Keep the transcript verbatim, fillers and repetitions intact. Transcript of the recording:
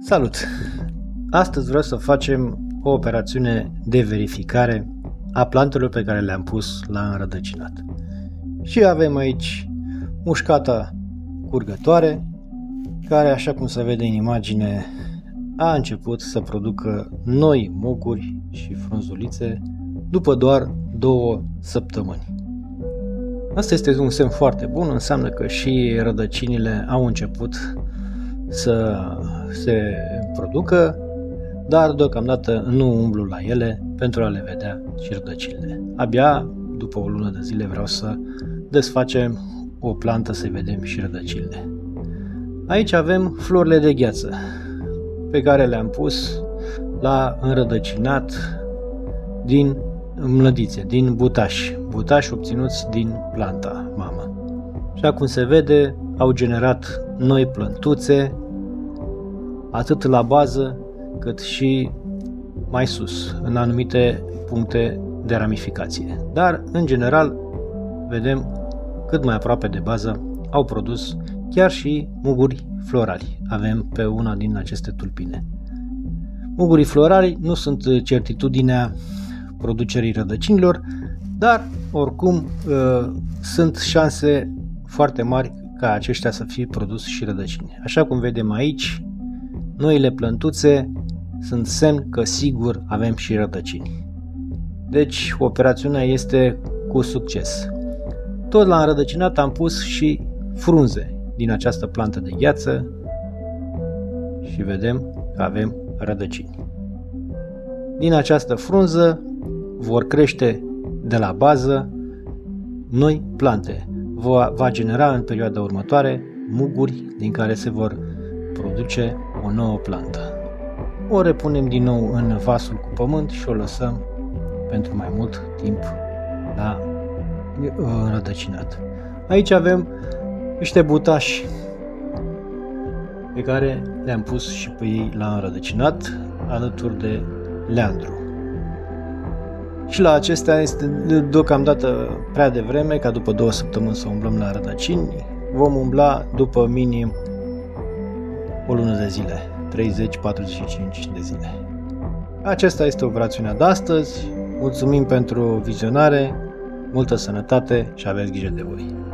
Salut! Astăzi vreau să facem o operațiune de verificare a plantelor pe care le-am pus la înrădăcinat. Și avem aici mușcata curgătoare, care, așa cum se vede în imagine, a început să producă noi mucuri și frunzulițe după doar două săptămâni. Asta este un semn foarte bun, înseamnă că și rădăcinile au început să se producă, dar deocamdată nu umblu la ele pentru a le vedea și rădăcinile. Abia după o lună de zile vreau să desfacem o plantă să vedem și rădăcinile. Aici avem florile de gheață pe care le-am pus la înrădăcinat din mlădițe, din butaș, butaș obținuți din planta mamă. Așa cum se vede, au generat noi plântuțe, atât la bază cât și mai sus, în anumite puncte de ramificație. Dar, în general, vedem cât mai aproape de bază au produs chiar și muguri florali. Avem pe una din aceste tulpine. Mugurii florali nu sunt certitudinea producerii rădăcinilor, dar oricum sunt șanse foarte mari ca aceștia să fie produs și rădăcini. Așa cum vedem aici, noile plântuțe sunt semn că sigur avem și rădăcini. Deci operațiunea este cu succes. Tot la înrădăcinat am pus și frunze din această plantă de gheață și vedem că avem rădăcini. Din această frunză vor crește de la bază noi plante. Va, va genera în perioada următoare muguri din care se vor produce o nouă plantă. O repunem din nou în vasul cu pământ și o lăsăm pentru mai mult timp la înrădăcinat. Aici avem niște butași pe care le-am pus și pe ei la înrădăcinat alături de leandru. Și la acestea este deocamdată prea devreme, ca după două săptămâni să umblăm la rădăcini. Vom umbla după minim o lună de zile, treizeci patruzeci și cinci de zile. Aceasta este operațiunea de astăzi. Mulțumim pentru vizionare, multă sănătate și aveți grijă de voi!